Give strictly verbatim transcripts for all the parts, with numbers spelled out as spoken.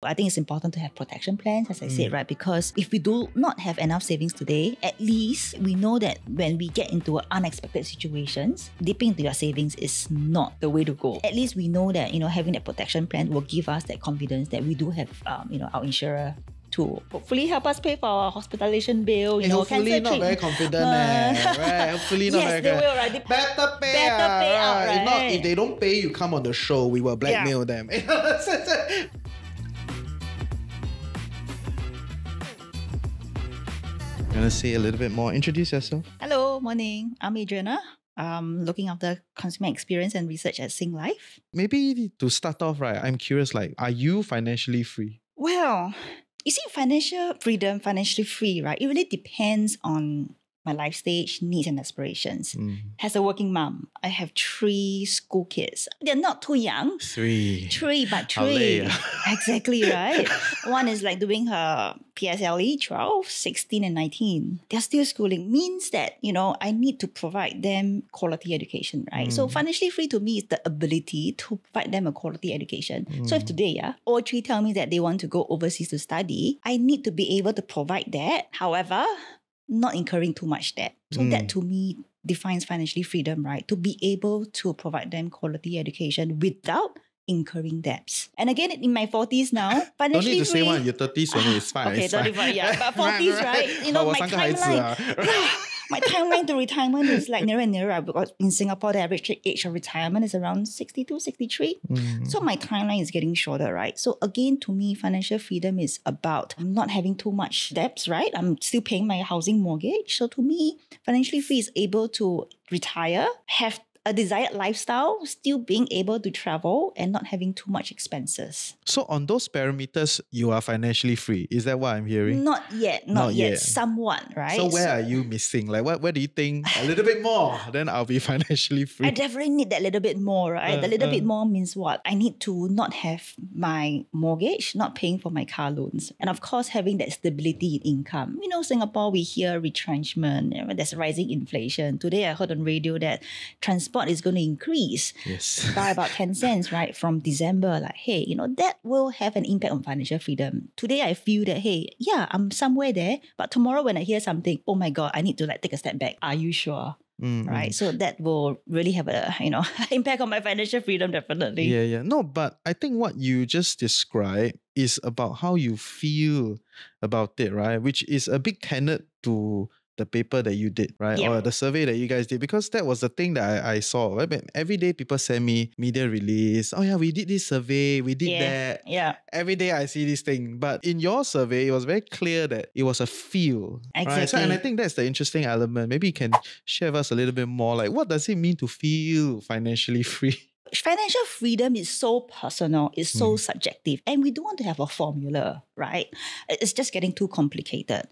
I think it's important to have protection plans, as I mm. said, right? Because if we do not have enough savings today, at least we know that when we get into unexpected situations, dipping into your savings is not the way to go. At least we know that, you know, having that protection plan will give us that confidence that we do have, um, you know, our insurer to hopefully help us pay for our hospitalization bill, you hey, know, hopefully not treat. Very confident, uh, eh. right? Hopefully not yes, very confident. Yes, they will, right? They better pay, better ah, pay right. out, right? If, not, if they don't pay, you come on the show, we will blackmail yeah. them. I'm gonna say a little bit more. Introduce yourself. Hello, morning. I'm Adriana. Um, looking after consumer experience and research at Singlife. Maybe to start off, right? I'm curious. Like, are you financially free? Well. You see, financial freedom, financially free, right? It really depends on my life stage, needs and aspirations. Mm. As a working mom, I have three school kids. They're not too young. Three. Three, but three. Exactly, right? One is like doing her P S L E, twelve, sixteen and nineteen. They're still schooling. Means that, you know, I need to provide them quality education, right? Mm. So financially free to me is the ability to provide them a quality education. Mm. So if today, yeah, all three tell me that they want to go overseas to study, I need to be able to provide that. However, not incurring too much debt. So mm. that to me defines financially freedom, right? To be able to provide them quality education without incurring debts. And again, in my forties now, financially free. Don't need to say one, your thirties only, it's fine. Okay, it's fine. thirty-five, yeah. But forties, right? You know, my timeline. My timeline to retirement is like nearer and nearer, because in Singapore, the average age of retirement is around sixty-two, sixty-three. Mm. So my timeline is getting shorter, right? So again, to me, financial freedom is about not having too much debts, right? I'm still paying my housing mortgage. So to me, financially free is able to retire, have a desired lifestyle, still being able to travel and not having too much expenses. So on those parameters, you are financially free. Is that what I'm hearing? Not yet. Not, not yet. yet. Somewhat, right? So where so, are you missing? Like, what, where do you think a little bit more? Then I'll be financially free. I definitely need that little bit more, right? Uh, the little uh, bit more means what? I need to not have my mortgage, not paying for my car loans. And of course, having that stability in income. You know, Singapore, we hear retrenchment. You know, there's rising inflation. Today, I heard on radio that transport is going to increase yes. by about ten cents, right, from December. Like, hey, you know, that will have an impact on financial freedom. Today, I feel that, hey, yeah, I'm somewhere there, but tomorrow when I hear something, oh my God, I need to like take a step back. Are you sure? Mm-hmm. Right, so that will really have a, you know, impact on my financial freedom, definitely. Yeah, yeah. No, but I think what you just described is about how you feel about it, right? Which is a big tenet to the paper that you did, right? Yep. Or the survey that you guys did, because that was the thing that I, I saw. Right? Every day people send me media release. Oh yeah, we did this survey, we did yeah. that. Yeah. Every day I see this thing. But in your survey, it was very clear that it was a feel. Exactly. Right? So, and I think that's the interesting element. Maybe you can share with us a little bit more, like what does it mean to feel financially free? Financial freedom is so personal, it's so mm. subjective, and we don't want to have a formula, right? It's just getting too complicated.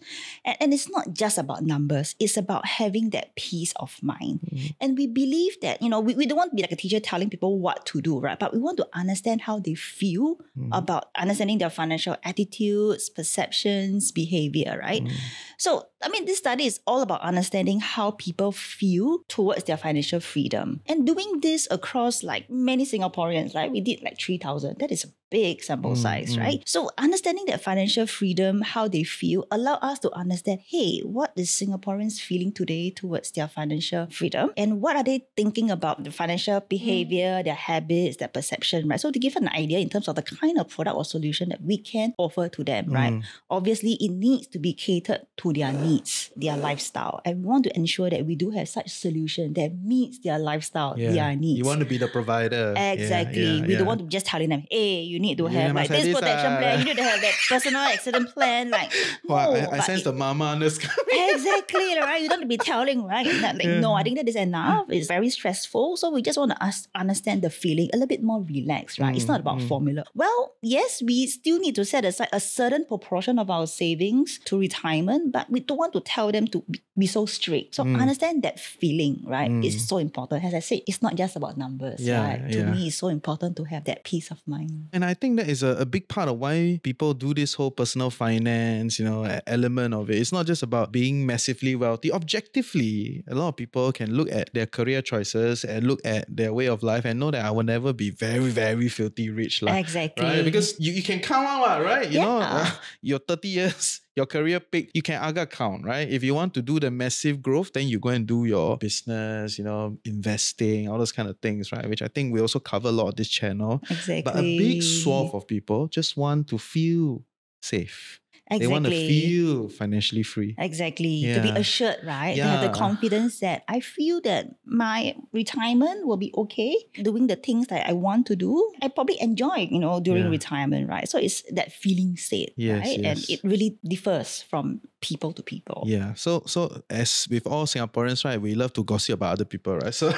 And, and it's not just about numbers, it's about having that peace of mind. Mm. And we believe that, you know, we, we don't want to be like a teacher telling people what to do, right? But we want to understand how they feel mm. about understanding their financial attitudes, perceptions, behavior, right? Mm. So, I mean, this study is all about understanding how people feel towards their financial freedom. And doing this across like many Singaporeans, like we did like three thousand. That is a big sample mm, size, mm. right? So understanding that financial freedom, how they feel, allow us to understand, hey, what is Singaporeans feeling today towards their financial freedom? And what are they thinking about the financial behavior, mm. their habits, their perception, right? So to give an idea in terms of the kind of product or solution that we can offer to them, mm. right? Obviously, it needs to be catered to their needs, their lifestyle. And we want to ensure that we do have such solution that meets their lifestyle, yeah. their needs. You want to be the provider. Exactly. Yeah, yeah, we yeah. don't want to just telling them, hey, you need to have yeah, like, this, this protection uh... plan, you need to have that personal accident plan. Like, well, no, I, I sense it, the mama on this. Exactly, right? You don't want to be telling, right? Like, yeah. no, I think that is enough. It's very stressful. So we just want to us understand the feeling a little bit more relaxed, right? Mm, it's not about mm. formula. Well, yes, we still need to set aside a certain proportion of our savings to retirement, but we don't want to tell them to be, be so strict. So mm. understand that feeling, right? Mm. It's so important. As I said, it's not just about numbers. Yeah. Right? To yeah. me, it's so important to have that peace of mind. And I think that is a, a big part of why people do this whole personal finance, you know, element of it. It's not just about being massively wealthy. Objectively, a lot of people can look at their career choices and look at their way of life and know that I will never be very, very filthy rich. Like, exactly. Right? Because you, you can count out, right? You yeah. know, uh, your thirty years... your career pick, you can aga count, right? If you want to do the massive growth, then you go and do your business, you know, investing, all those kind of things, right? Which I think we also cover a lot of this channel. Exactly. But a big swath of people just want to feel safe. Exactly. They want to feel financially free. Exactly. Yeah. To be assured, right? Yeah. To have the confidence that I feel that my retirement will be okay, doing the things that I want to do. I probably enjoy, you know, during yeah. retirement, right? So it's that feeling state, yes, right? Yes. And it really differs from people to people. Yeah. So so as with all Singaporeans, right, we love to gossip about other people, right? So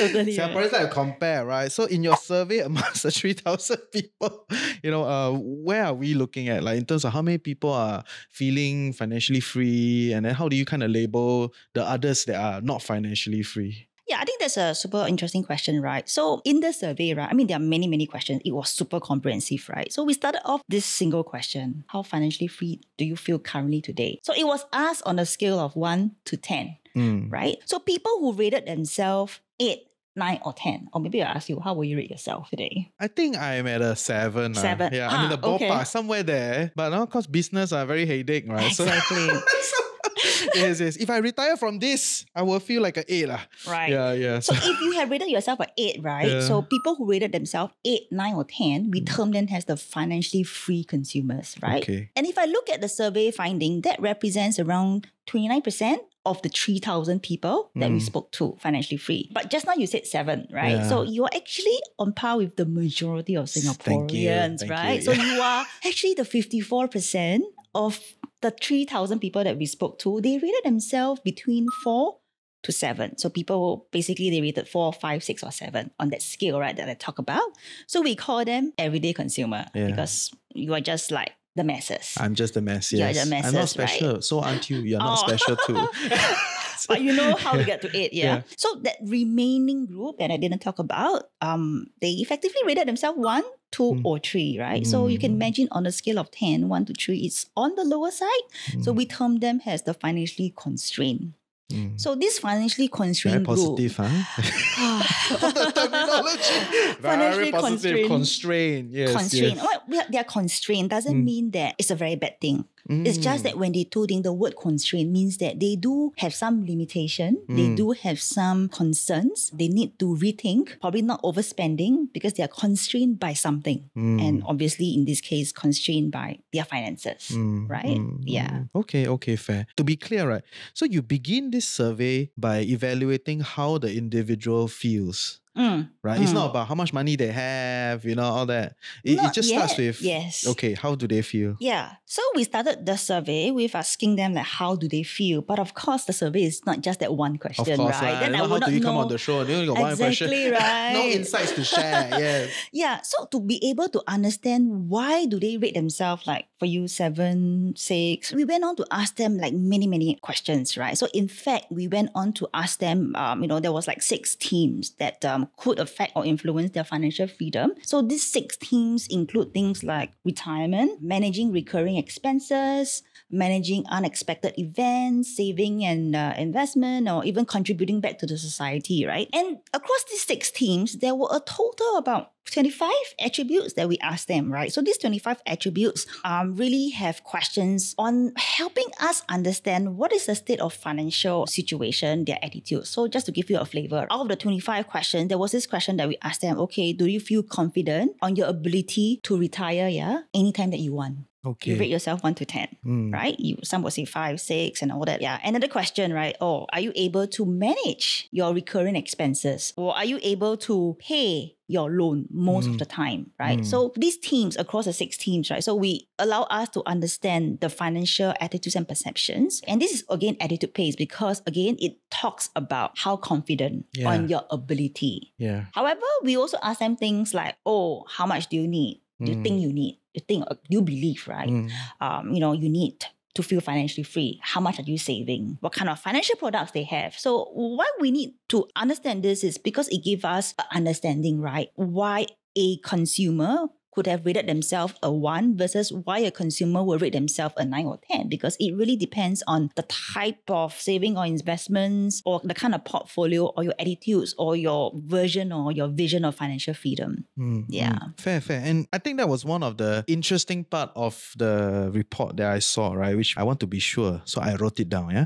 totally, Singaporeans right. like to compare, right? So in your survey amongst the three thousand people, you know, uh, where are we looking at? Like in terms of how many people are feeling financially free, and then how do you kind of label the others that are not financially free? Yeah, I think that's a super interesting question, right? So in the survey, right, I mean, there are many, many questions. It was super comprehensive, right? So we started off this single question. How financially free do you feel currently today? So it was asked on a scale of one to ten, mm. right? So people who rated themselves eight, nine or ten. Or maybe I'll ask you, how will you rate yourself today? I think I'm at a seven. Seven. Uh. Yeah, ah, I'm in the ballpark, okay. somewhere there. But now, of course, business are very headache, right? Exactly. So yes, yes. If I retire from this, I will feel like an eight. Uh. Right. Yeah, yeah. So if you have rated yourself an eight, right? Yeah. So people who rated themselves eight, nine or ten, we term them as the financially free consumers, right? Okay. And if I look at the survey finding, that represents around twenty-nine percent of the three thousand people that mm. we spoke to financially free. But just now you said seven, right? Yeah. So you're actually on par with the majority of Singaporeans, Thank you. Thank right? You. Yeah. So you are actually the fifty-four percent of the three thousand people that we spoke to. They rated themselves between four to seven. So people, basically they rated four, five, six or seven on that scale, right, that I talk about. So we call them everyday consumer yeah. because you are just like, the masses. I'm just the mass, yes. You're the masses, I'm not special, right? So aren't you? You're oh. not special too. But you know how we get to it, yeah? yeah. So that remaining group that I didn't talk about, um, they effectively rated themselves one, two or three, right? Mm. So you can imagine on a scale of ten, one to three, it's on the lower side. Mm. So we term them as the financially constrained. Mm. So this financially constrained Very positive, group, huh? Terminology. Very positive, constrained. Yes, constrained. Yes. Well, well, they are constrained. Doesn't mm. mean that it's a very bad thing. Mm. It's just that when they do think the word constraint means that they do have some limitation. Mm. They do have some concerns. They need to rethink, probably not overspending because they are constrained by something. Mm. And obviously in this case, constrained by their finances, mm. right? Mm. Yeah. Okay, okay, fair. To be clear, right? So you begin this survey by evaluating how the individual feels. Mm. Right? Mm. It's not about how much money they have, you know, all that. It, it just yet. starts with, yes. okay, how do they feel? Yeah. So we started the survey with asking them, like, how do they feel? But of course, the survey is not just that one question, of course, right? right? Then I, I how do you know... come on the show? You only got exactly one question. Right. No insights to share. Yes. Yeah. So to be able to understand why do they rate themselves, like, for you, seven, six, we went on to ask them, like, many, many questions, right? So in fact, we went on to ask them, um, you know, there was, like, six teams that um, could affect or influence their financial freedom. So these six themes include things like retirement, managing recurring expenses, managing unexpected events, saving and uh, investment, or even contributing back to the society, right? And across these six themes, there were a total about twenty-five attributes that we asked them, right? So these twenty-five attributes um, really have questions on helping us understand what is the state of financial situation, their attitude. So just to give you a flavor, out of the twenty-five questions, there was this question that we asked them, okay, do you feel confident on your ability to retire, yeah, anytime that you want? Okay. You rate yourself one to ten, mm. right? You, some would say five, six and all that. Yeah. Another question, right? Oh, are you able to manage your recurring expenses? Or are you able to pay your loan most mm. of the time, right? Mm. So these teams across the six teams, right? So we allow us to understand the financial attitudes and perceptions. And this is again attitude-based because again, it talks about how confident yeah. on your ability. Yeah. However, we also ask them things like, oh, how much do you need? Do you mm. think you need? You think you believe, right? Mm. Um, you know, you need to feel financially free. How much are you saving? What kind of financial products they have? So what we need to understand this is because it gives us an understanding, right? Why a consumer could have rated themselves a one versus why a consumer will rate themselves a nine or ten, because it really depends on the type of saving or investments or the kind of portfolio or your attitudes or your version or your vision of financial freedom. Mm, yeah. Mm. Fair, fair. And I think that was one of the interesting part of the report that I saw, right? Which I want to be sure. So I wrote it down, yeah?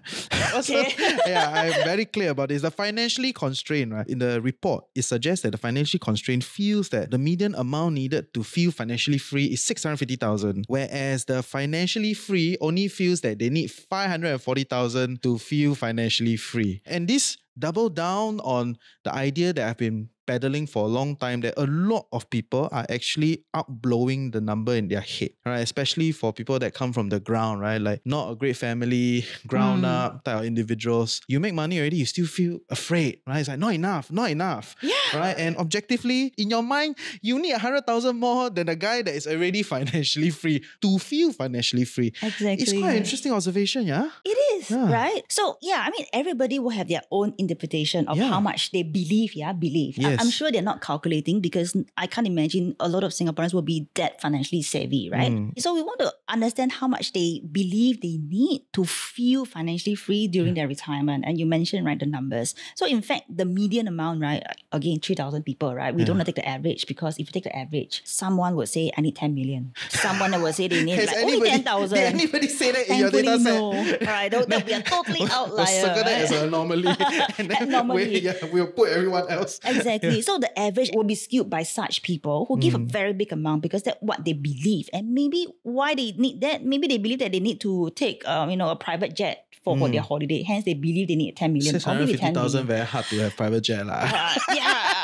Okay. So, yeah, I'm very clear about this. The financially constrained, right? In the report, it suggests that the financially constrained feels that the median amount needed to feel financially free is six hundred fifty thousand, whereas the financially free only feels that they need five hundred forty thousand to feel financially free. And this doubled down on the idea that I've been peddling for a long time, that a lot of people are actually outblowing the number in their head, right? Especially for people that come from the ground, right? Like not a great family, ground mm. up type of individuals. You make money already, you still feel afraid, right? It's like, not enough, not enough, yeah. right? And objectively, in your mind, you need one hundred thousand more than a guy that is already financially free to feel financially free. Exactly. It's quite an interesting observation, yeah? It is, yeah. right? So yeah, I mean, everybody will have their own interpretation of yeah. how much they believe, yeah, believe. Yeah. I'm sure they're not calculating, because I can't imagine a lot of Singaporeans will be that financially savvy, right? Mm. So we want to understand how much they believe they need to feel financially free during mm. their retirement. And you mentioned, right, the numbers. So in fact, the median amount, right, again, three thousand people, right? We yeah. don't want to take the average, because if you take the average, someone would say, I need ten million. Someone will say they need like anybody, only ten thousand. Did anybody say that in your data set? No. Right, don't, don't be a totally outlier. We'll circle that as an anomaly. And then anomaly. We, yeah, we'll put everyone else. Exactly. Yeah. So the average will be skewed by such people who give mm. a very big amount, because that's what they believe. And maybe why they need that, maybe they believe that they need to take um, you know, a private jet for mm. their holiday. Hence, they believe they need ten million. six hundred fifty thousand, very hard to have private jet. La. Uh, yeah.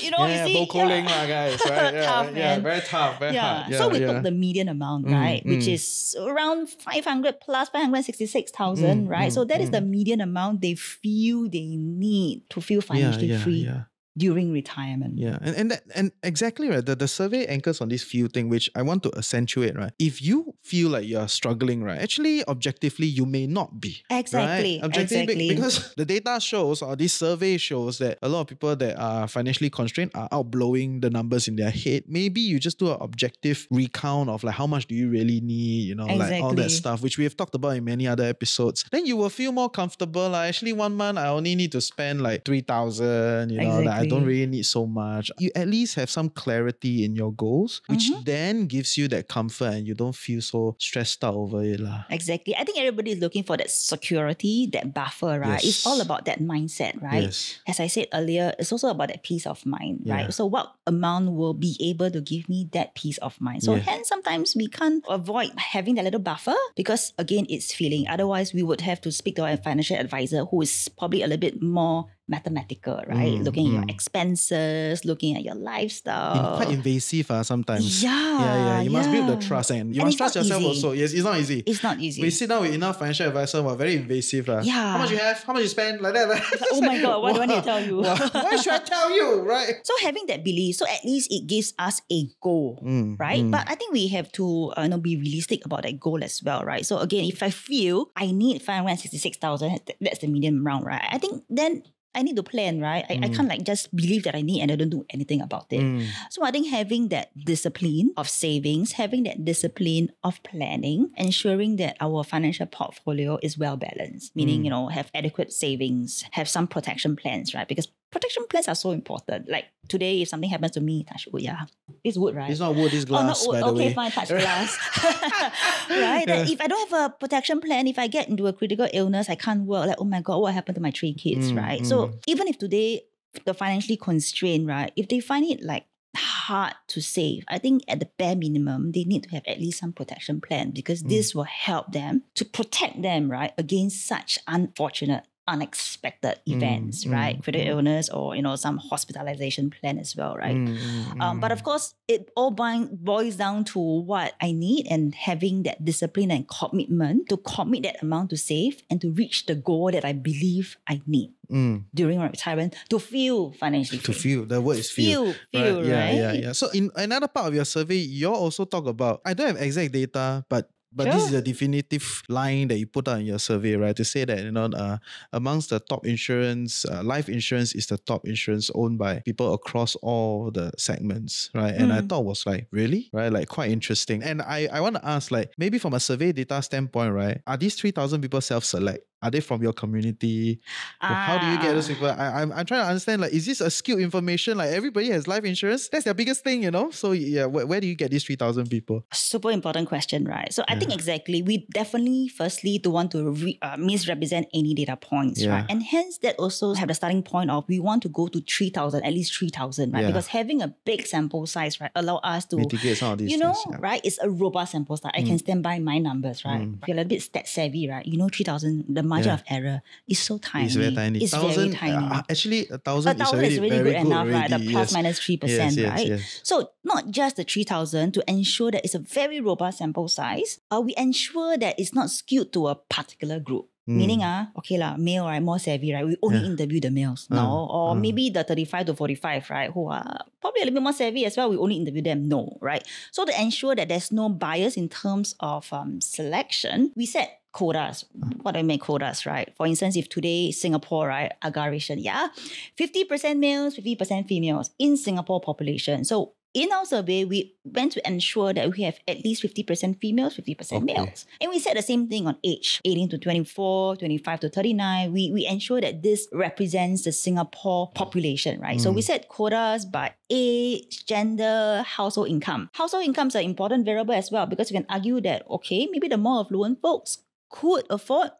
You know, yeah, you see, bowling, yeah. guys, right? Yeah, tough, yeah, very tough, very yeah. hard. Yeah, so we yeah. took the median amount, right, mm, which mm. is around five hundred plus five hundred sixty-six thousand, mm, right? Mm, so that mm. is the median amount they feel they need to feel financially yeah, yeah, free. Yeah. During retirement. Yeah. And and, that, and exactly right. The, the survey anchors on this few thing, which I want to accentuate, right? If you feel like you're struggling, right? Actually, objectively, you may not be. Exactly. Right? Objectively, exactly. Because the data shows, or this survey shows, that a lot of people that are financially constrained are outblowing the numbers in their head. Maybe you just do an objective recount of like, how much do you really need? You know, exactly. like all that stuff, which we have talked about in many other episodes. Then you will feel more comfortable. Like, actually, one month, I only need to spend like three thousand, you know, exactly. like, I don't really need so much. You at least have some clarity in your goals, which mm-hmm. then gives you that comfort, and you don't feel so stressed out over it. La. Exactly. I think everybody is looking for that security, that buffer, right? Yes. It's all about that mindset, right? Yes. As I said earlier, it's also about that peace of mind, yeah. right? So what amount will be able to give me that peace of mind? So yeah. hence, sometimes we can't avoid having that little buffer, because again, it's feeling. Otherwise, we would have to speak to our financial advisor, who is probably a little bit more mathematical, right? Mm, looking at mm. your expenses, looking at your lifestyle. In, quite invasive uh, sometimes. Yeah. Yeah, yeah. You yeah. must build the trust, and you and must trust yourself easy. Also. Yes, it's not easy. It's not easy. We sit down with enough financial advisor who are very invasive. Uh. Yeah. How much you have? How much you spend? Like that. Like. Like, oh my God, why wow. do I need to tell you? Wow. Why should I tell you, right? So having that belief, so at least it gives us a goal, mm, right? Mm. But I think we have to uh, you know, be realistic about that goal as well, right? So again, if I feel I need five hundred sixty-six thousand, that's the median amount, right? I think then I need to plan, right? I, mm. I can't like just believe that I need and I don't do anything about it. Mm. So I think having that discipline of savings, having that discipline of planning, ensuring that our financial portfolio is well balanced, meaning, mm. you know, have adequate savings, have some protection plans, right? Because protection plans are so important. Like today, if something happens to me, touch wood, yeah. It's wood, right? It's not wood, it's glass, oh, not wood. By the okay, way. Fine, touch glass. Right? Yeah. If I don't have a protection plan, if I get into a critical illness, I can't work. Like, oh my God, what happened to my three kids, mm, right? Mm. So even if today, the financially constrained, right? If they find it like hard to save, I think at the bare minimum, they need to have at least some protection plan, because mm. this will help them to protect them, right? Against such unfortunate unexpected events, mm, right? Mm, critical mm. illness, or, you know, some hospitalization plan as well, right? Mm, um, but of course, it all boils down to what I need, and having that discipline and commitment to commit that amount to save and to reach the goal that I believe I need. Mm. During my retirement, to feel financially free. To feel, the word is feel. Feel, feel, right? Yeah, right? yeah, yeah. So in another part of your survey, you also talk about, I don't have exact data, but But sure. This is a definitive line that you put on your survey, right? To say that, you know, uh, amongst the top insurance, uh, life insurance is the top insurance owned by people across all the segments, right? And mm. I thought it was like, really? Right? Like quite interesting. And I, I want to ask, like, maybe from a survey data standpoint, right? Are these three thousand people self-select? Are they from your community? Ah. How do you get those people? I, I'm, I'm trying to understand, like, is this a skewed information? Like, everybody has life insurance. That's their biggest thing, you know? So, yeah, wh where do you get these three thousand people? Super important question, right? So, yeah. I think exactly. We definitely, firstly, don't want to re uh, misrepresent any data points, yeah. right? And hence, that also have the starting point of we want to go to three thousand, at least three thousand, right? Yeah. Because having a big sample size, right, allow us to, mitigate some of these you know, things, yeah. right? It's a robust sample size. Mm. I can stand by my numbers, right? Mm. If you're a little bit stat savvy, right? You know, three thousand, the margin yeah. of error is so tiny. It's very tiny. It's thousand, very tiny. Uh, actually, a thousand, a thousand is, is really good, good enough, already. Right? The plus yes. minus three percent, yes, yes, right? Yes. So not just the three thousand, to ensure that it's a very robust sample size, uh, we ensure that it's not skewed to a particular group. Mm. Meaning, ah, uh, okay lah, male, right, more savvy, right? We only yeah. interview the males, uh, no? Or uh. maybe the thirty-five to forty-five, right? Who are probably a little bit more savvy as well. We only interview them, no, right? So to ensure that there's no bias in terms of um, selection, we set quotas. What do I mean quotas, right? For instance, if today Singapore, right, aggregation, yeah, fifty percent males, fifty percent females in Singapore population. So in our survey, we went to ensure that we have at least fifty percent females, fifty percent okay. males. And we said the same thing on age, eighteen to twenty-four, twenty-five to thirty-nine. We, we ensure that this represents the Singapore population, right? Mm. So we set quotas by age, gender, household income. Household incomes are an important variable as well, because you can argue that, okay, maybe the more affluent folks could afford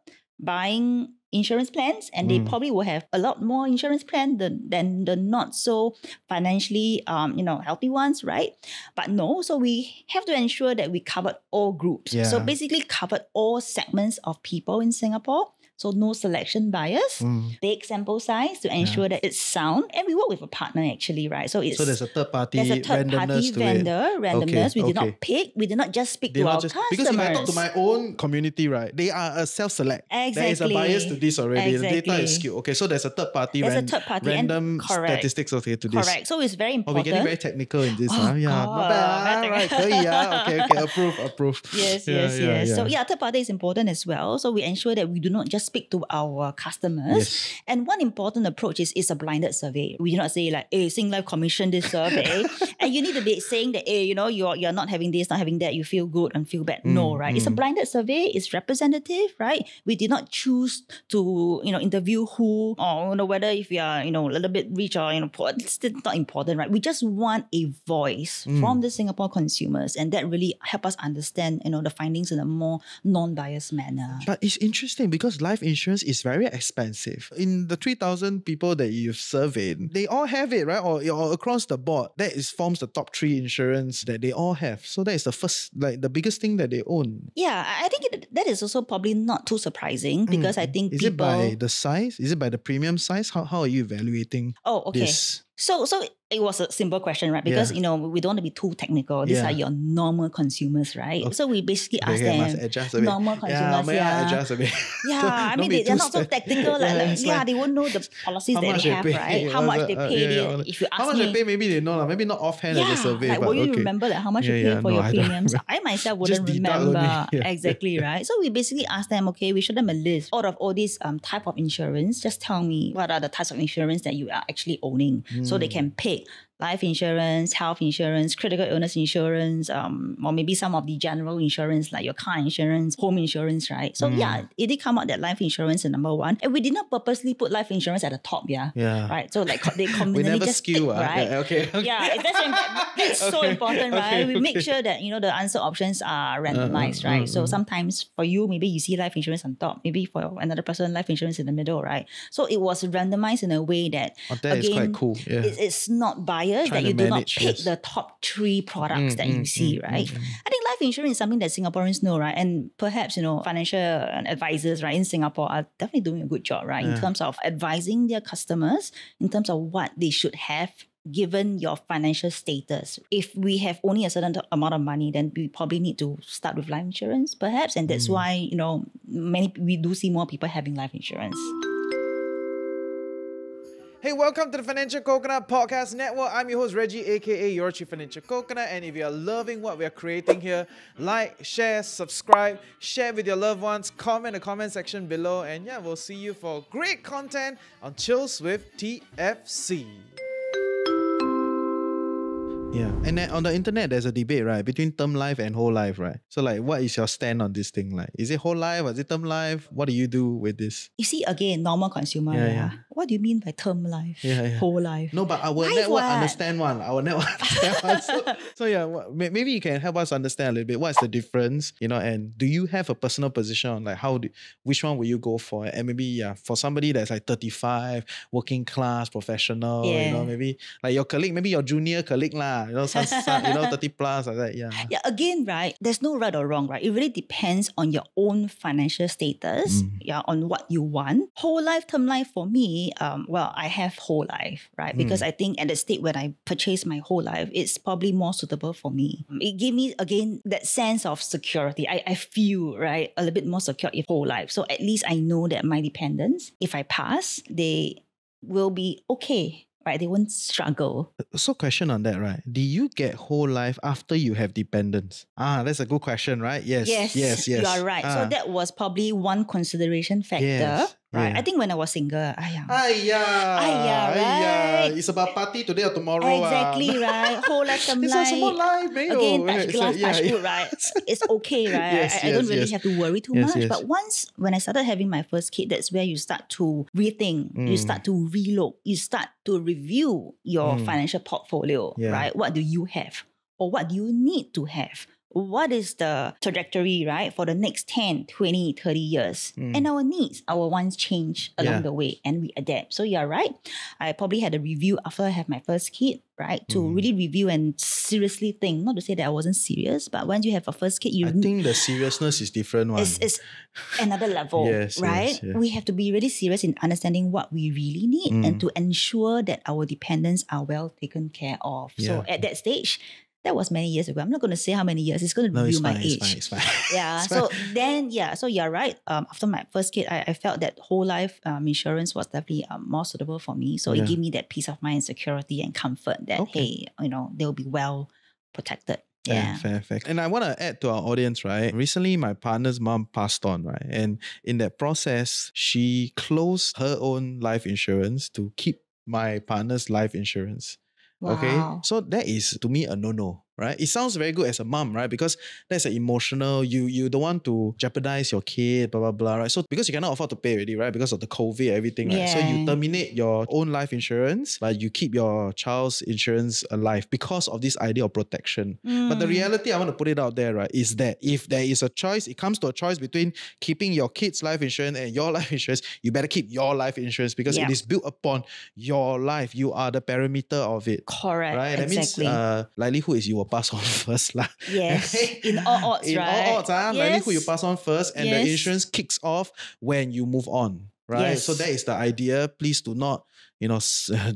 buying insurance plans, and they mm. probably will have a lot more insurance plans than, than the not so financially um, you know, healthy ones, right? But no, so we have to ensure that we covered all groups. Yeah. So basically covered all segments of people in Singapore. So no selection bias, mm. big sample size to ensure yeah. that it's sound. And we work with a partner actually, right? So it's so there's a third party, there's a third randomness party vendor, it. randomness. Okay, we did okay. not pick, we did not just speak did to our just, customers. Because if I talk to my own community, right, they are a self-select. Exactly. There is a bias to this already. Exactly. The data is skewed. Okay, so there's a third party, there's ran, a third party random statistics okay, to this. Correct. So it's very important. Oh, we're getting very technical in this. Oh, huh? Yeah. Not bad. Right. Okay, okay, approve, approve. Yes, yeah, yes, yeah, yes. Yeah. So yeah, third party is important as well. So we ensure that we do not just speak to our customers. Yes. And one important approach is it's a blinded survey. We do not say like, hey, Singlife commissioned this survey. And you need to be saying that, hey, you know, you're, you're not having this, not having that, you feel good and feel bad. Mm, no, right? Mm. It's a blinded survey. It's representative, right? We did not choose to, you know, interview who or, you know, whether if you are, you know, a little bit rich or, you know, poor. It's not important, right? We just want a voice mm. from the Singapore consumers, and that really help us understand, you know, the findings in a more non-biased manner. But it's interesting because life insurance is very expensive. In the three thousand people that you've surveyed, they all have it, right? Or, or across the board, that is forms the top three insurance that they all have. So that is the first, like the biggest thing that they own. Yeah, I think it, that is also probably not too surprising because mm. I think is people... Is it by the size? Is it by the premium size? How, how are you evaluating oh, okay. this? So, so it was a simple question, right? Because, yeah. you know, we don't want to be too technical. These yeah. are your normal consumers, right? Okay. So we basically ask okay, them, normal consumers, yeah. Yeah, yeah. yeah. So I mean, they, they're not so technical. Like, yeah, like, yeah, they won't know the policies that they have, pay, right? How much they pay. Uh, yeah, yeah. They, if you ask how much me, they pay, maybe they know. Maybe not offhand yeah, at the survey. Like, but will you okay. remember like, how much yeah, you pay yeah, for no, your I premiums? I myself wouldn't remember. Yeah. Exactly, right? So we basically ask them, okay, we show them a list. Out of all these um type of insurance, just tell me what are the types of insurance that you are actually owning. So they can pick life insurance, health insurance, critical illness insurance, um, or maybe some of the general insurance like your car insurance, home insurance, right? So mm. yeah, it did come out that life insurance is number one. And we did not purposely put life insurance at the top, yeah? Yeah. Right? So like they combinately just skew, pick, uh, right? Yeah, okay, okay. yeah that's, that's so okay, important, right? Okay, we okay. make sure that, you know, the answer options are randomized, uh, right? Uh, so uh, sometimes for you, maybe you see life insurance on top, maybe for another person, life insurance in the middle, right? So it was randomized in a way that, oh, that again, is quite cool. yeah. it, it's not biased. That you do manage, not pick yes. the top three products mm, that mm, you see, mm, right? Mm, mm. I think life insurance is something that Singaporeans know, right? And perhaps, you know, financial advisors, right, in Singapore are definitely doing a good job, right? Yeah. In terms of advising their customers, in terms of what they should have given your financial status. If we have only a certain amount of money, then we probably need to start with life insurance, perhaps. And that's mm. why, you know, many we do see more people having life insurance. Hey, welcome to the Financial Coconut Podcast Network. I'm your host, Reggie, aka your Chief Financial Coconut. And if you're loving what we're creating here, like, share, subscribe, share with your loved ones, comment in the comment section below. And yeah, we'll see you for great content on Chills with T F C. Yeah, and then on the internet, there's a debate, right, between term life and whole life, right? So like, what is your stand on this thing? Like, is it whole life or is it term life? What do you do with this? You see, again, normal consumer, yeah, yeah. What do you mean by term life, yeah, yeah. whole life? No, but our life network what? understand one. Our network understand one. So, so yeah, maybe you can help us understand a little bit what's the difference, you know, and do you have a personal position on like how, do, which one will you go for? And maybe, yeah, for somebody that's like thirty-five, working class, professional, yeah. you know, maybe like your colleague, maybe your junior colleague lah. You know, some, some, you know, thirty plus like that, yeah. Yeah, again, right, there's no right or wrong, right? It really depends on your own financial status, mm. yeah, on what you want. Whole life, term life for me, um, well, I have whole life, right? Because mm. I think at the state when I purchased my whole life, it's probably more suitable for me. It gave me, again, that sense of security. I, I feel, right, a little bit more secure if whole life. So at least I know that my dependents, if I pass, they will be okay. Right, they won't struggle. So question on that, right? Do you get whole life after you have dependents? Ah, that's a good question, right? Yes, yes, yes. yes. You are right. Ah. So that was probably one consideration factor. Yes. Right. Yeah. I think when I was single, ayah. Ayah. Ayah, right? Ayah. It's about party today or tomorrow. Exactly, ah. right? Whole life, term life. It's also life, eh? Again, touch glass, yeah, touch wood, yeah. right? It's okay, right? Yes, I, yes, I don't really yes. have to worry too yes, much. Yes. But once, when I started having my first kid, that's where you start to rethink. Mm. You start to relook. You start to review your mm. financial portfolio, yeah. right? What do you have? Or what do you need to have? What is the trajectory, right, for the next ten, twenty, thirty years? Mm. And our needs, our wants change along yeah. the way and we adapt. So you're right. I probably had a review after I had my first kid, right, to mm. really review and seriously think. Not to say that I wasn't serious, but once you have a first kid, you... I think the seriousness is different one. It's, it's another level, yes, right? Yes, yes. We have to be really serious in understanding what we really need mm. and to ensure that our dependents are well taken care of. Yeah. So at that stage... That was many years ago. I'm not going to say how many years. It's going to no, reveal my age. It's fine, it's fine. Yeah. It's so fine. then, yeah. So you're right. Um, after my first kid, I, I felt that whole life um, insurance was definitely um, more suitable for me. So yeah. it gave me that peace of mind, security, and comfort that okay. hey, you know, they'll be well protected. Yeah, fair, fair. And I want to add to our audience, right? Recently, my partner's mom passed on, right? And in that process, she closed her own life insurance to keep my partner's life insurance. Wow. Okay, so that is to me a no-no, right? It sounds very good as a mom, right? Because that's an emotional, you you don't want to jeopardize your kid, blah, blah, blah, right? So because you cannot afford to pay already, right? Because of the COVID, everything, right? Yeah. So you terminate your own life insurance, but you keep your child's insurance alive because of this idea of protection. Mm. But the reality, I want to put it out there, right? Is that if there is a choice, it comes to a choice between keeping your kid's life insurance and your life insurance, you better keep your life insurance because yeah. it is built upon your life. You are the perimeter of it. Correct, right? That exactly. means uh, likelihood is you will pass on first lah. Yes, in all odds, in right? In all odds, ah, yes. likelihood you pass on first and yes. the insurance kicks off when you move on, right? Yes. So that is the idea. Please do not, you know,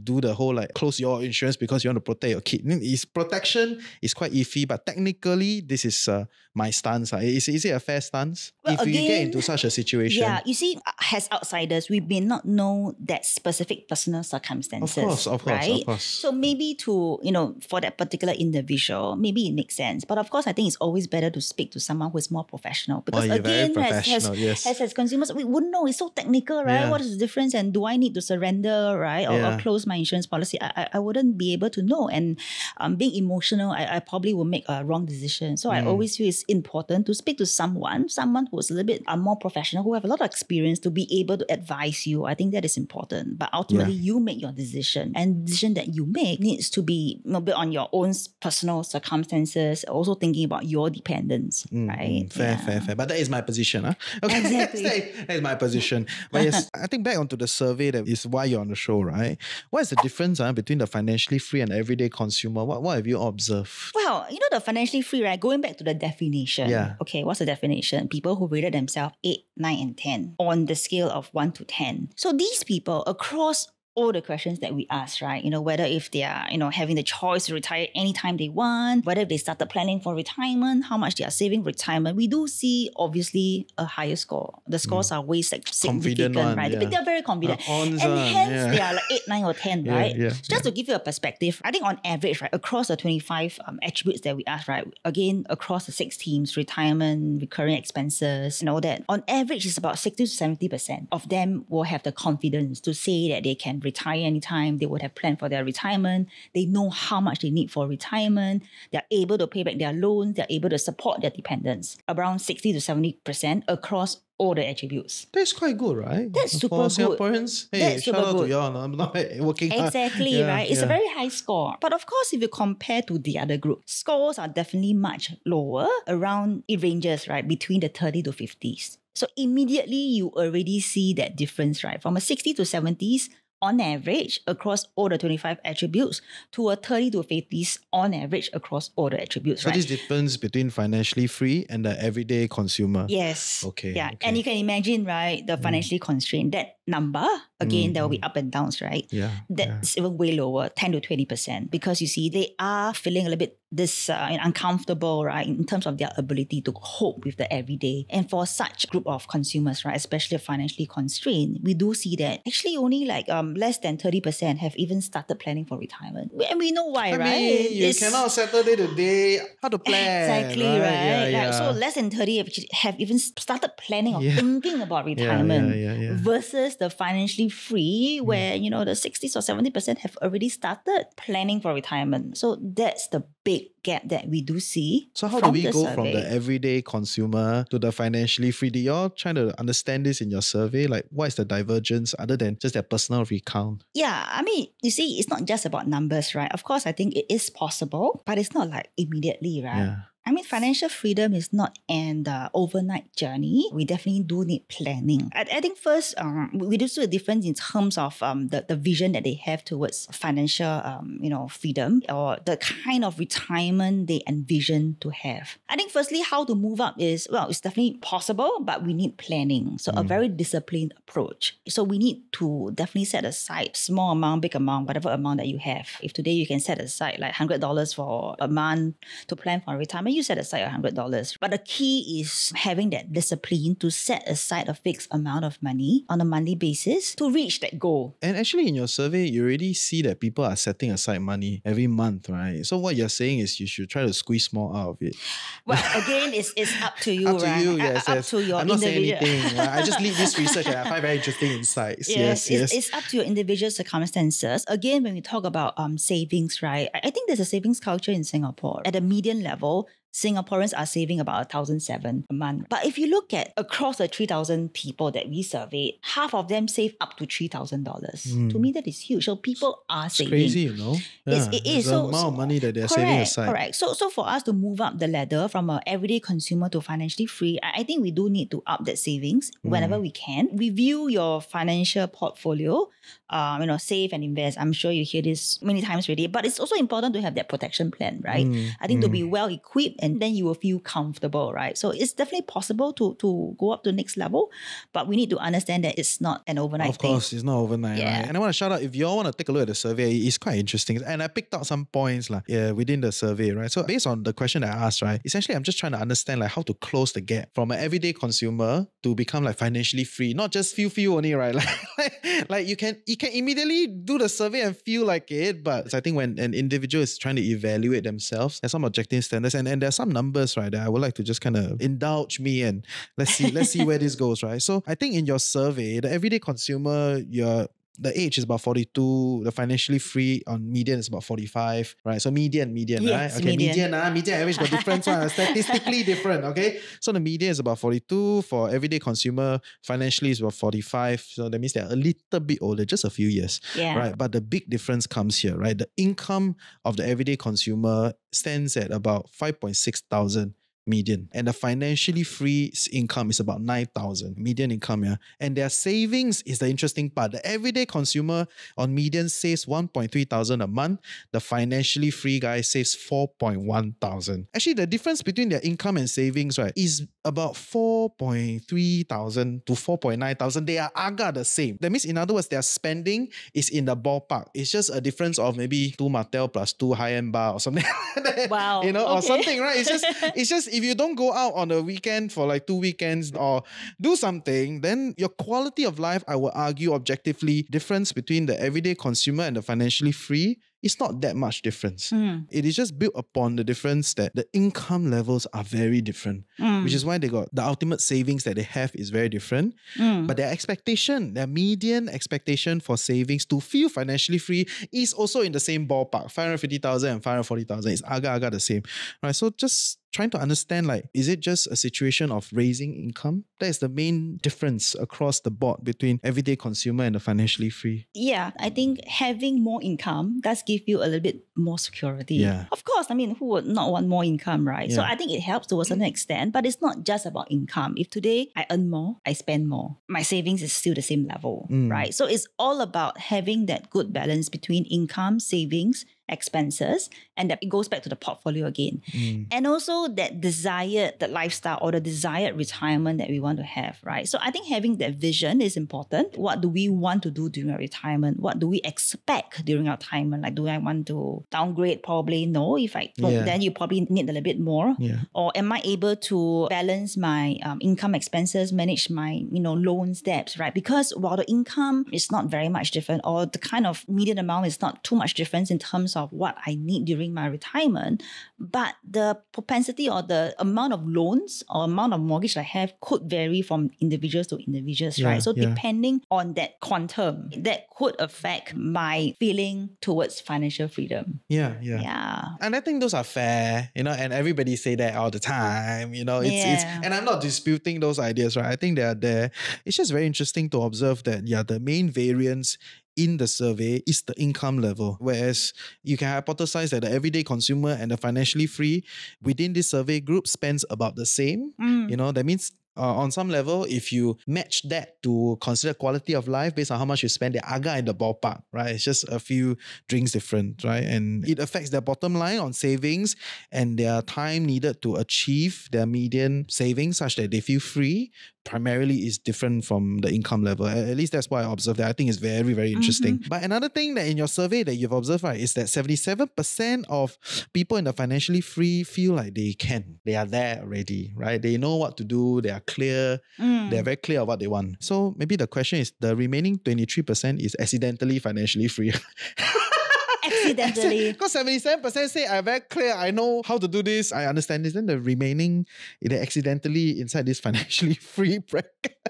do the whole like close your insurance because you want to protect your kid. It's protection is quite iffy, but technically this is uh, my stance. Uh. Is, is it a fair stance? Well, if again, you get into such a situation. Yeah, you see, as outsiders, we may not know that specific personal circumstances. Of course, of course, right? of course. So maybe to, you know, for that particular individual, maybe it makes sense. But of course, I think it's always better to speak to someone who is more professional. Because oh, again, professional, as, yes. as, as consumers, we wouldn't know. It's so technical, right? Yeah. What is the difference? And do I need to surrender, right? Right? Or, yeah. or close my insurance policy, I, I wouldn't be able to know. And um, being emotional, I, I probably will make a wrong decision. So mm. I always feel it's important to speak to someone, someone who's a little bit uh, more professional, who have a lot of experience to be able to advise you. I think that is important. But ultimately, yeah. you make your decision. And the decision that you make needs to be a bit on your own personal circumstances, also thinking about your dependence, mm, right? Mm, fair, yeah. fair, fair. But that is my position. Huh? Okay. Exactly. That is my position. But yes, I think back onto the survey, that is why you're on the show, right? What is the difference uh, between the financially free and everyday consumer? What, what have you observed? Well, you know, the financially free, right? Going back to the definition. Yeah. Okay, what's the definition? People who rated themselves eight, nine, and ten on the scale of one to ten. So these people across all the questions that we ask, right? You know, whether if they are, you know, having the choice to retire anytime they want, whether if they started planning for retirement, how much they are saving retirement, we do see obviously a higher score. The scores mm. are way significant, one, right? Yeah. But they're very confident. Uh, and on, hence yeah. they are like eight, nine or ten, yeah, right? Yeah, so just yeah. to give you a perspective, I think on average, right, across the twenty-five um, attributes that we asked, right, again, across the six teams, retirement, recurring expenses and all that, on average it's about sixty to seventy percent of them will have the confidence to say that they can retire anytime, they would have planned for their retirement, they know how much they need for retirement, they're able to pay back their loans, they're able to support their dependents. Around sixty to seventy percent across all the attributes. That's quite good, right? That's super good. For Singaporeans, hey, that's shout out good. to y'all. I'm not working hard. Exactly, yeah, right? It's yeah. a very high score. But of course, if you compare to the other group, scores are definitely much lower. Around, it ranges, right, between the thirty to fifties. So immediately, you already see that difference, right? From a sixty to seventies, on average, across all the twenty-five attributes, to a thirty to fifties on average across all the attributes. So right? this difference between financially free and the everyday consumer. Yes. Okay. Yeah. Okay. And you can imagine, right, the financially mm. constrained, that number, again, mm. there will be up and downs, right? Yeah. That's yeah. even way lower, ten to twenty percent, because you see, they are feeling a little bit this uh, uncomfortable, right, in terms of their ability to cope with the everyday. And for such group of consumers, right, especially financially constrained, we do see that actually only like um less than thirty percent have even started planning for retirement. And we know why, I right? Mean, you it's... cannot settle day to day how to plan. Exactly, right? right? Yeah, like, yeah. So less than thirty have even started planning or yeah. thinking about retirement yeah, yeah, yeah, yeah. versus the financially free where, yeah. you know, the sixties or seventy percent have already started planning for retirement. So that's the big gap that we do see. So how do we go survey. from the everyday consumer to the financially free? Do y'all trying to understand this in your survey? Like, what is the divergence other than just their personal recount? Yeah, I mean, you see, it's not just about numbers, right? Of course, I think it is possible, but it's not like immediately, right? Yeah. I mean, financial freedom is not an uh, overnight journey. We definitely do need planning. I, I think first, um, we do see a difference in terms of um, the, the vision that they have towards financial um, you know, freedom or the kind of retirement they envision to have. I think firstly, how to move up is, well, it's definitely possible, but we need planning. So mm. a very disciplined approach. So we need to definitely set aside small amount, big amount, whatever amount that you have. If today you can set aside like one hundred dollars for a month to plan for retirement, you set aside one hundred dollars. But the key is having that discipline to set aside a fixed amount of money on a monthly basis to reach that goal. And actually in your survey, you already see that people are setting aside money every month, right? So what you're saying is you should try to squeeze more out of it. Well, again, it's, it's up to you, up right? To you, yes, up yes. to your I'm not individual. Saying anything. Right? I just leave this research and I find very interesting insights. Yes, yes, yes. It's, it's up to your individual circumstances. Again, when we talk about um savings, right? I, I think there's a savings culture in Singapore. At a median level, Singaporeans are saving about one thousand seven a month. But if you look at across the three thousand people that we surveyed, half of them save up to three thousand dollars. Mm. To me, that is huge. So people are it's saving. It's crazy, you know? Yeah, it's, it is. The so, amount of money that they're correct, saving aside. Correct. So, so for us to move up the ladder from an everyday consumer to financially free, I, I think we do need to up that savings mm. whenever we can. Review your financial portfolio. Um, you know, save and invest. I'm sure you hear this many times already. But it's also important to have that protection plan, right? Mm. I think mm. to be well-equipped, and then you will feel comfortable, right? So it's definitely possible to, to go up to the next level, but we need to understand that it's not an overnight of thing. Of course, it's not overnight, yeah. right? And I want to shout out, if you all want to take a look at the survey, it's quite interesting. And I picked out some points like, yeah, within the survey, right? So based on the question that I asked, right? Essentially, I'm just trying to understand like how to close the gap from an everyday consumer to become like financially free, not just feel, feel only, right? Like, like, like you can you can immediately do the survey and feel like it, but I think when an individual is trying to evaluate themselves, there's some objective standards and, and there's some numbers, right, that I would like to just kind of indulge me and let's see, let's see where this goes, right? So I think in your survey, the everyday consumer, you're the age is about forty-two. The financially free on median is about forty-five, right? So median, median, yes, right? Okay, median, median, uh, median average got different, so statistically different, okay? So the median is about forty-two. For everyday consumer, financially is about forty-five. So that means they're a little bit older, just a few years, yeah. right? But the big difference comes here, right? The income of the everyday consumer stands at about five point six thousand. median. And the financially free income is about nine thousand, median income. Yeah. And their savings is the interesting part. The everyday consumer on median saves one point three thousand a month. The financially free guy saves four point one thousand. Actually, the difference between their income and savings, right, is about four point three thousand to four point nine thousand. They are aga the same. That means, in other words, their spending is in the ballpark. It's just a difference of maybe two Martell plus two high-end bar or something. Wow. You know, okay. Or something, right? It's just, it's just if you don't go out on a weekend for like two weekends or do something, then your quality of life, I would argue objectively, difference between the everyday consumer and the financially free, it's not that much difference. Mm. It is just built upon the difference that the income levels are very different, mm. which is why they got the ultimate savings that they have is very different. Mm. But their expectation, their median expectation for savings to feel financially free is also in the same ballpark. five hundred fifty thousand and five hundred forty thousand is aga-aga the same. Right? So just trying to understand, like, is it just a situation of raising income? That is the main difference across the board between everyday consumer and the financially free. Yeah, I think having more income does give you a little bit more security. Yeah. Of course, I mean, who would not want more income, right? Yeah. So I think it helps to a certain extent, but it's not just about income. If today I earn more, I spend more, my savings is still the same level, mm. right? So it's all about having that good balance between income, savings, expenses, and that it goes back to the portfolio again. Mm. And also that desired, the lifestyle or the desired retirement that we want to have, right? So I think having that vision is important. What do we want to do during our retirement? What do we expect during our retirement? Like, do I want to downgrade? Probably no. If I don't, yeah. then you probably need a little bit more. Yeah. Or am I able to balance my um, income, expenses, manage my, you know, loans, debts, right? Because while the income is not very much different, or the kind of median amount is not too much difference in terms of of what I need during my retirement, but the propensity or the amount of loans or amount of mortgage I have could vary from individuals to individuals, yeah, right? So yeah. depending on that quantum, that could affect my feeling towards financial freedom. Yeah, yeah. Yeah. And I think those are fair, you know, and everybody say that all the time, you know, it's, yeah. it's and I'm not disputing those ideas, right? I think they are there. It's just very interesting to observe that, yeah, the main variance in the survey is the income level. Whereas you can hypothesize that the everyday consumer and the financially free within this survey group spends about the same. Mm. You know, that means Uh, on some level, if you match that to consider quality of life based on how much you spend, they're aga in the ballpark, right? It's just a few drinks different, right? And it affects their bottom line on savings and their time needed to achieve their median savings such that they feel free, primarily is different from the income level. At least that's what I observed. That I think is very, very interesting. Mm-hmm. But another thing that in your survey that you've observed, right, is that seventy-seven percent of people in the financially free feel like they can. They are there already, right? They know what to do. They are clear, mm. they're very clear of what they want. So maybe the question is, the remaining twenty-three percent is accidentally financially free. Accidentally. Because seventy-seven percent say, I'm very clear, I know how to do this, I understand this. Then the remaining, they're accidentally inside this financially free bracket.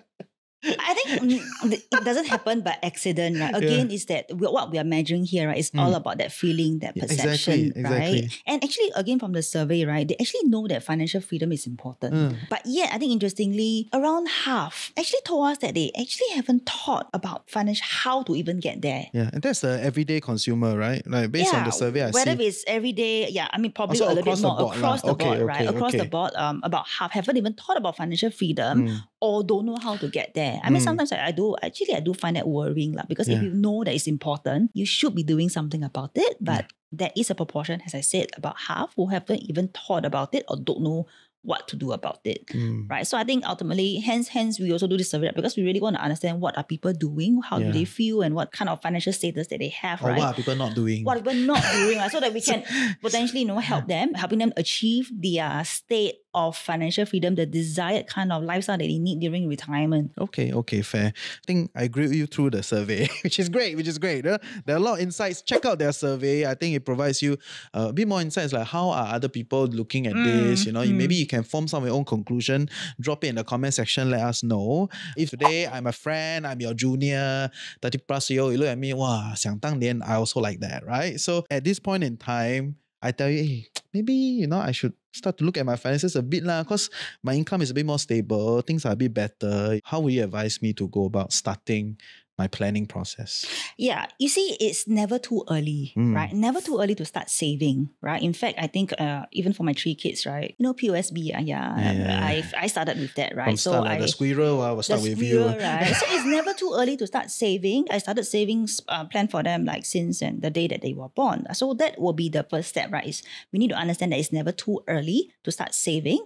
I think it doesn't happen by accident, right? Again, yeah. is that what we are measuring here, right? It's mm. all about that feeling, that perception, exactly, right? Exactly. And actually, again, from the survey, right? They actually know that financial freedom is important. Mm. But yet, I think interestingly, around half actually told us that they actually haven't thought about financial, how to even get there. Yeah, and that's the everyday consumer, right? Like based yeah, on the survey, I whether see. Whether it's everyday, yeah, I mean, probably also a little bit more board, across la. the okay, board, okay, right? Okay, across okay. the board, um, about half haven't even thought about financial freedom mm. or don't know how to get there. I mean, mm. sometimes I, I do, actually I do find that worrying lah, because yeah. if you know that it's important, you should be doing something about it. But yeah. there is a proportion, as I said, about half who haven't even thought about it or don't know what to do about it, mm. right? So I think ultimately, hence, hence we also do this survey because we really want to understand what are people doing, how yeah. do they feel, and what kind of financial status that they have, or right? What are people not doing? What are people not doing, right? So that we can potentially, you know, help them, helping them achieve their state of financial freedom, the desired kind of lifestyle that they need during retirement. Okay, okay, fair. I think I agree with you through the survey, which is great, which is great. There are a lot of insights. Check out their survey. I think it provides you a bit more insights, like how are other people looking at mm, this? You know, mm. maybe you can form some of your own conclusion. Drop it in the comment section. Let us know. If today I'm a friend, I'm your junior, thirty plus year old, you look at me, wow, 想当年, I also like that, right? So at this point in time, I tell you, hey, maybe, you know, I should start to look at my finances a bit lah, because my income is a bit more stable, things are a bit better. How would you advise me to go about starting my planning process? Yeah, you see, it's never too early, mm. right? Never too early to start saving, right? In fact, I think uh, even for my three kids, right? You know, P O S B, uh, yeah, yeah. I I started with that, right? From so start, I, the squirrel, I will start with squirrel, you. Right? So it's never too early to start saving. I started saving uh, plan for them like since and the day that they were born. So that will be the first step, right? Is we need to understand that it's never too early to start saving,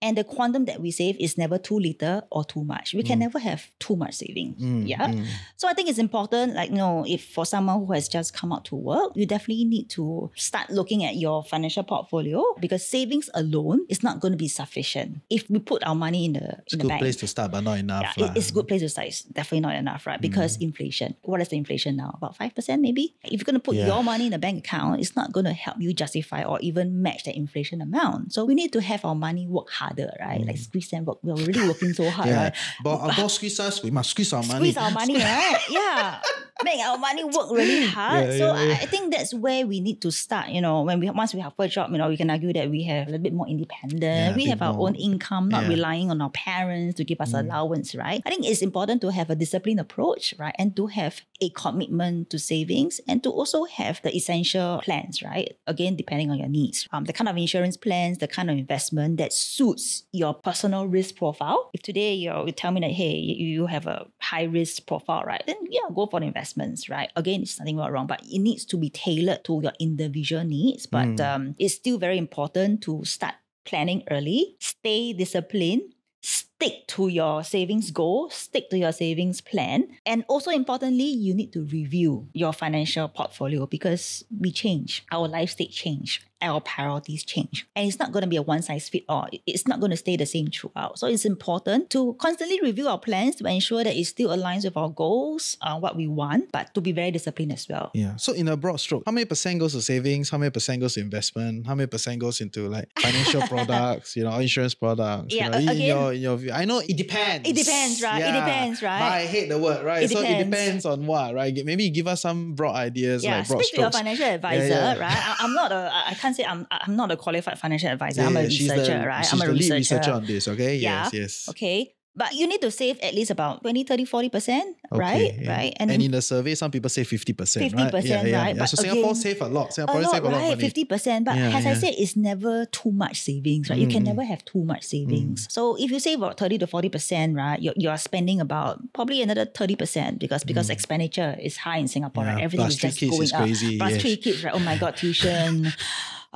and the quantum that we save is never too little or too much. We can mm. never have too much saving, mm, yeah. Mm. So I think it's important, like, you know, if for someone who has just come out to work, you definitely need to start looking at your financial portfolio, because savings alone is not going to be sufficient. If we put our money in the it's in a good bank, place to start, but not enough. Yeah, it's a good place to start. It's definitely not enough, right? Because mm. inflation. What is the inflation now? About five percent maybe? If you're going to put yeah. your money in a bank account, it's not going to help you justify or even match the inflation amount. So we need to have our money work harder, right? Mm. Like squeeze and work. We're really working so hard, yeah. right? But our boss squeeze us, we must squeeze our money. Squeeze our money, right? Yeah, make our money work really hard. Yeah, so yeah, yeah. I think that's where we need to start. You know, when we once we have our job, you know, we can argue that we have a little bit more independent. Yeah, we have our more. own income, not yeah. relying on our parents to give us mm. allowance, right? I think it's important to have a disciplined approach, right, and to have a commitment to savings, and to also have the essential plans, right? Again, depending on your needs, um, the kind of insurance plans, the kind of investment that suits your personal risk profile. If today you you tell me that hey, you have a high risk profile, right? Then yeah, go for the investments, right? Again, it's nothing wrong, but it needs to be tailored to your individual needs. But mm. um, it's still very important to start planning early, stay disciplined, stick to your savings goal, stick to your savings plan. And also importantly, you need to review your financial portfolio, because we change, our life state change, our priorities change. And it's not going to be a one-size-fits-all. It's not going to stay the same throughout. So it's important to constantly review our plans to ensure that it still aligns with our goals, uh, what we want, but to be very disciplined as well. Yeah. So in a broad stroke, how many percent goes to savings? How many percent goes to investment? How many percent goes into like financial products, you know, insurance products? Yeah, you know, in, again, your, in your view, I know it depends. It depends, right? Yeah. It depends, right? But I hate the word, right? It so depends. It depends on what, right? Maybe give us some broad ideas, yeah, like broad strokes. Speak to your financial advisor, yeah, yeah. right? I, I'm not a... I can't say I'm I'm not a qualified financial advisor. Yeah, I'm a researcher, the, right? She's I'm a the researcher. Lead researcher on this, okay? Yeah. Yes, yes. Okay. But you need to save at least about twenty, thirty, forty percent, right? Okay, yeah. Right. And, and in the survey, some people say fifty percent. fifty percent, right? right? Yeah, yeah, yeah. So again, Singapore save a lot. Singapore a lot, save a lot right? of money. fifty percent. But yeah, as yeah. I said, it's never too much savings, right? Mm. You can never have too much savings. Mm. So if you save about thirty to forty percent, right, you're, you're spending about probably another thirty percent because because mm. expenditure is high in Singapore, yeah, right? Everything is just going up. Crazy, plus yes. three kids, right? Oh my God, tuition.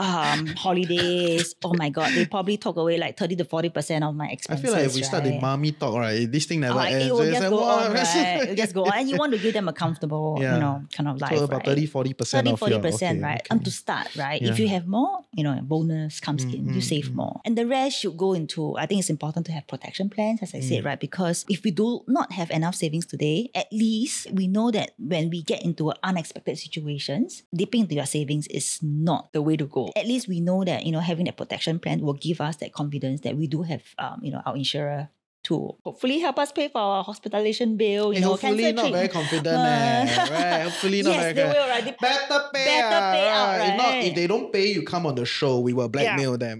Um, holidays. Oh my God, they probably took away like thirty to forty percent of my expenses. I feel like if we right? start the mommy talk, right, this thing never oh, ends. It will just, like, go on, right? It'll just go on. And you want to give them a comfortable, yeah. you know, kind of life. So about thirty to forty percent of your... thirty to forty percent, okay, right? Okay. Um, to start, right? Yeah. If you have more, you know, bonus comes mm, in, you mm, save mm. more. And the rest should go into, I think it's important to have protection plans, as I mm. said, right? Because if we do not have enough savings today, at least we know that when we get into unexpected situations, dipping into your savings is not the way to go. At least we know that, you know, having a protection plan will give us that confidence that we do have, um, you know, our insurer to hopefully help us pay for our hospitalization bill. You hey, know, hopefully not treat. very confident. Uh, eh, right? Hopefully not yes, very confident. Will, right? They better pay, better ah, pay out. Right? If, not, if they don't pay, you come on the show, we will blackmail yeah. them.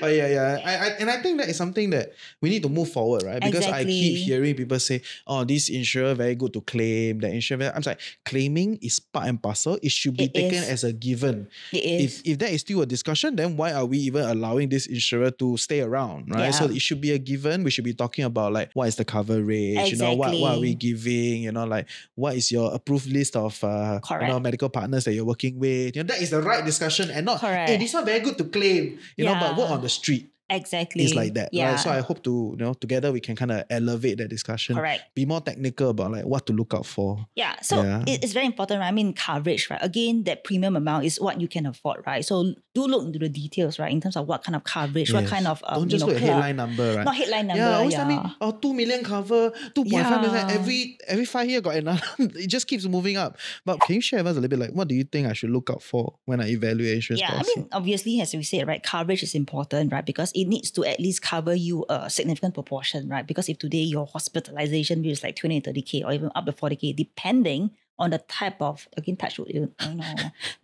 But yeah, yeah. I, I, and I think that is something that we need to move forward, right? Because exactly. I keep hearing people say, oh, this insurer very good to claim. The insurer, I'm like, claiming is part and parcel. It should be it taken is. as a given. It is. If, if that is still a discussion, then why are we even allowing this insurer to stay around, right? Yeah. So it should be a given. We should be talking about like what is the coverage, exactly. you know, what, what are we giving, you know, like what is your approved list of uh, you know, medical partners that you're working with. You know, that is the right discussion, and not hey, this one very good to claim, you yeah. know, but work on the street. Exactly. It's like that. Yeah. Right? So I hope to, you know, together we can kind of elevate that discussion. Correct. Be more technical about like what to look out for. Yeah. So yeah. it's very important, right? I mean, coverage, right? Again, that premium amount is what you can afford, right? So do look into the details, right? In terms of what kind of coverage, yes. what kind of... Um, Don't just you know, look at headline number, right? Not headline number, yeah. I always yeah. mean, oh, two million cover, two point five yeah. million, every, every five years got another. It just keeps moving up. But can you share with us a little bit, like what do you think I should look out for when I evaluate insurance Yeah, policy? I mean, obviously, as we said, right? Coverage is important, right? Because it needs to at least cover you a significant proportion, right? Because if today your hospitalization bill is like twenty, thirty K or even up to forty K, depending on the type of, again, touch wood, you know,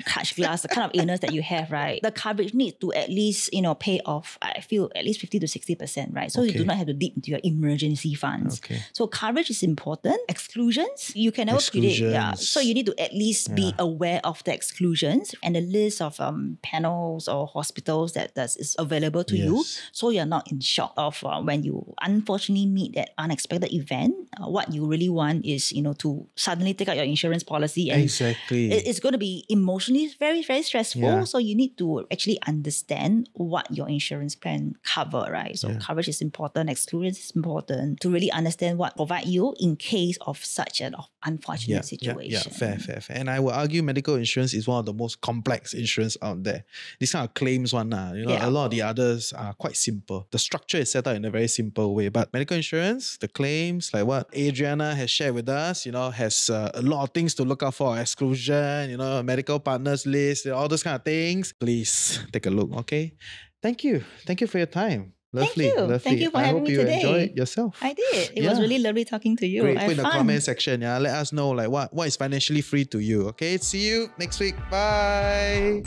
touch glass, the kind of illness that you have, right? The coverage needs to at least, you know, pay off, I feel, at least fifty to sixty percent, right? So okay. you do not have to dip into your emergency funds. Okay. So coverage is important. Exclusions, you can never predict. Yeah. So you need to at least yeah. be aware of the exclusions and the list of um, panels or hospitals that does, is available to yes. you. So you're not in shock of uh, when you unfortunately meet that unexpected event. Uh, what you really want is, you know, to suddenly take out your insurance policy, and exactly. it, it's going to be emotionally very, very stressful. Yeah. So you need to actually understand what your insurance plan cover, right? So yeah. coverage is important, exclusions is important, to really understand what provide you in case of such an unfortunate yeah. situation. Yeah. yeah, fair, fair, fair. And I would argue medical insurance is one of the most complex insurance out there. This kind of claims one, uh, you know, yeah. a lot of the others are quite simple. The structure is set up in a very simple way, but medical insurance, the claims, like what Adriana has shared with us, you know, has uh, a lot of things to look out for. Exclusion, you know, medical partners list, all those kind of things. Please take a look, okay? Thank you. Thank you for your time. Lovely, Thank you. Lovely. Thank you for I having hope me you today. Enjoyed yourself. I did. It yeah. was really lovely talking to you. Great. Put in the comment section. Yeah, let us know like what, what is financially free to you. Okay, see you next week. Bye.